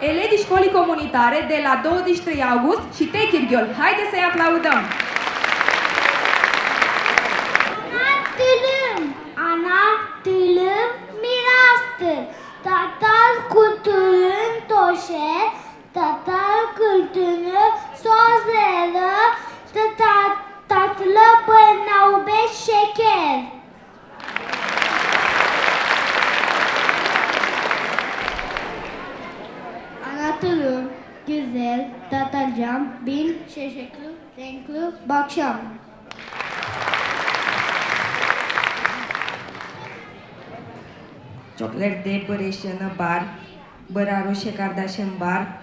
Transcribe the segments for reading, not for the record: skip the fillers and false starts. Elevii școlii comunitare de la 23 august și Techirghiol. Haideți să-i aplaudăm! Ana tâlâm mirastăr, tatar cultând toșe, tatar cultând sozelă, tatlă până ube șecher. Ana tâlâm güzel, tatar jam, bin, şeşeklu, renklu, bakşam. Chocolate de băreșenă bar, băra roșie cardașen bar,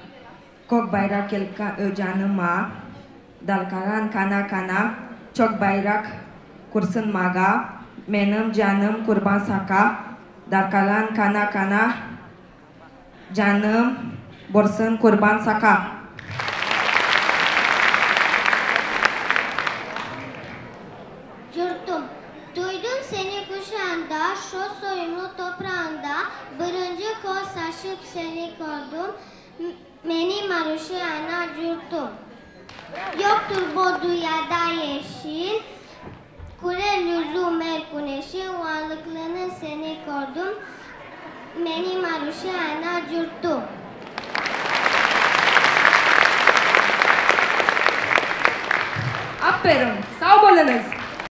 coc bayrak el cană ma, dalcaran cana cana, coc bayrak cursân maga, menăm janăm curban saca, dalcaran cana cana, janăm borsân curban saca. Şosoyumlu toprağında, bırıncı kol saçıp seni koldum, meni maruşu ana curtum. Yoktur bu dünyada yeşil, kure lüzum el güneşi, varlıklığını seni koldum, meni maruşu ana curtum. Aferin, sağ olunuz.